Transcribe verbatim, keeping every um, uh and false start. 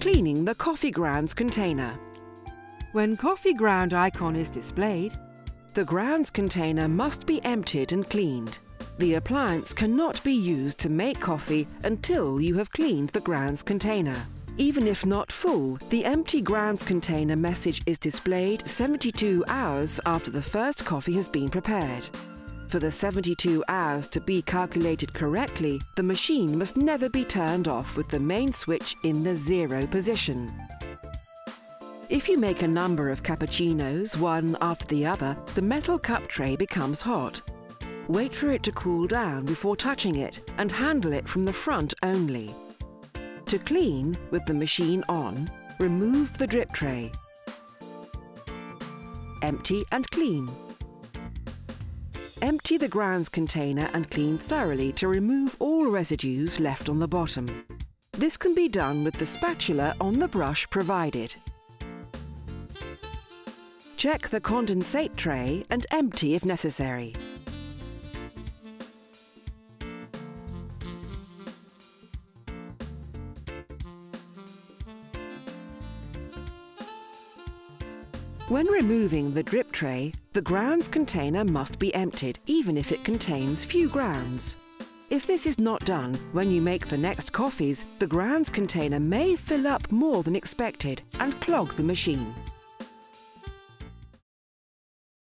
cleaning the coffee grounds container. When coffee ground icon is displayed, the grounds container must be emptied and cleaned. The appliance cannot be used to make coffee until you have cleaned the grounds container. Even if not full, the empty grounds container message is displayed seventy-two hours after the first coffee has been prepared. For the seventy-two hours to be calculated correctly, the machine must never be turned off with the main switch in the zero position. If you make a number of cappuccinos, one after the other, the metal cup tray becomes hot. Wait for it to cool down before touching it and handle it from the front only. To clean, with the machine on, remove the drip tray. Empty and clean. Empty the grounds container and clean thoroughly to remove all residues left on the bottom. This can be done with the spatula on the brush provided. Check the condensate tray and empty if necessary. When removing the drip tray, the grounds container must be emptied, even if it contains few grounds. If this is not done, when you make the next coffees, the grounds container may fill up more than expected and clog the machine.